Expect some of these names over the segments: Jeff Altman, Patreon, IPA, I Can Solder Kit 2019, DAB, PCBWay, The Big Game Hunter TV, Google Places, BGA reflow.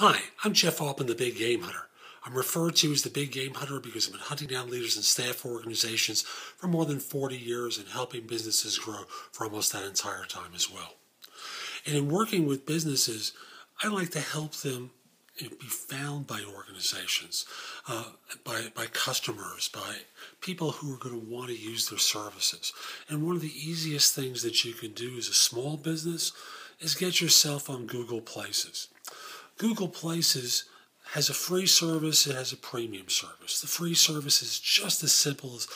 Hi, I'm Jeff Altman, the Big Game Hunter. I'm referred to as the Big Game Hunter because I've been hunting down leaders and staff for organizations for more than 40 years and helping businesses grow for almost that entire time as well. And in working with businesses, I like to help them be found by organizations, by customers, by people who are going to want to use their services. And one of the easiest things that you can do as a small business is get yourself on Google Places. Google Places has a free service, it has a premium service. The free service is just as simple as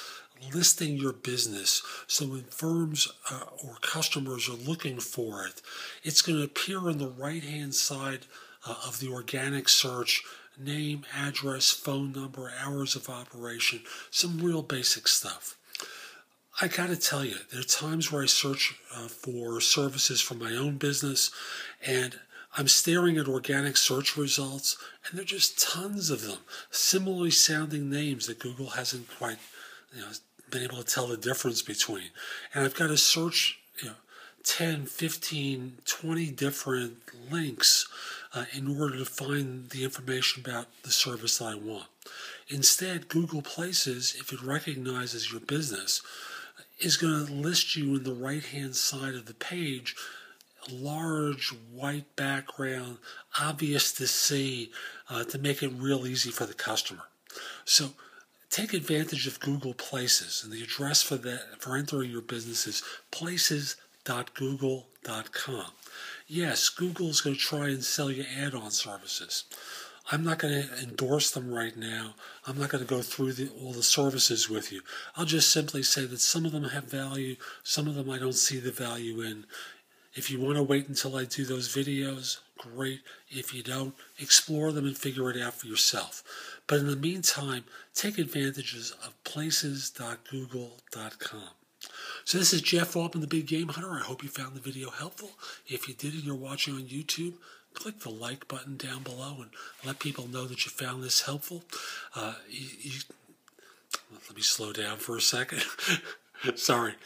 listing your business, so when firms or customers are looking for it, it's going to appear on the right-hand side of the organic search: name, address, phone number, hours of operation, some real basic stuff. I gotta tell you, there are times where I search for services for my own business, and I'm staring at organic search results, and there are just tons of them. Similarly sounding names that Google hasn't quite been able to tell the difference between. And I've got to search 10, 15, 20 different links in order to find the information about the service that I want. Instead, Google Places, if it recognizes your business, is going to list you in the right-hand side of the page. Large white background, obvious to see, to make it real easy for the customer. So take advantage of Google Places, and the address for that, for entering your business, is places.google.com. Yes, Google's going to try and sell you add-on services. I'm not going to endorse them right now. I'm not going to go through all the services with you. I'll just simply say that some of them have value, some of them I don't see the value in. If you want to wait until I do those videos, great. If you don't, explore them and figure it out for yourself. But in the meantime, take advantages of places.google.com. So this is Jeff Altman, the Big Game Hunter. I hope you found the video helpful. If you did and you're watching on YouTube, click the like button down below and let people know that you found this helpful. Let me slow down for a second. Sorry.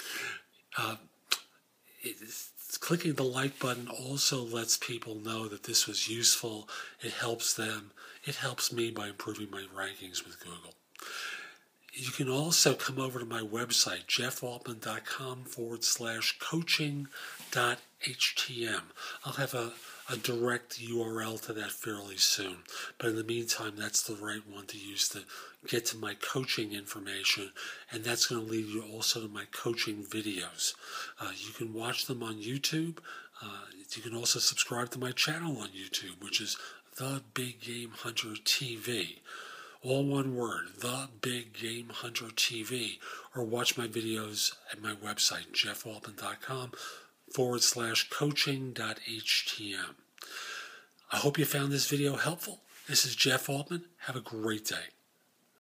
Clicking the like button also lets people know that this was useful. It helps them. It helps me by improving my rankings with Google. You can also come over to my website, jeffaltman.com/coaching.htm. I'll have a direct URL to that fairly soon. But in the meantime, that's the right one to use to get to my coaching information, and that's going to lead you also to my coaching videos. You can watch them on YouTube. You can also subscribe to my channel on YouTube, which is The Big Game Hunter TV. All one word, The Big Game Hunter TV, or watch my videos at my website, jeffaltman.com/coaching.htm. I hope you found this video helpful. This is Jeff Altman. Have a great day.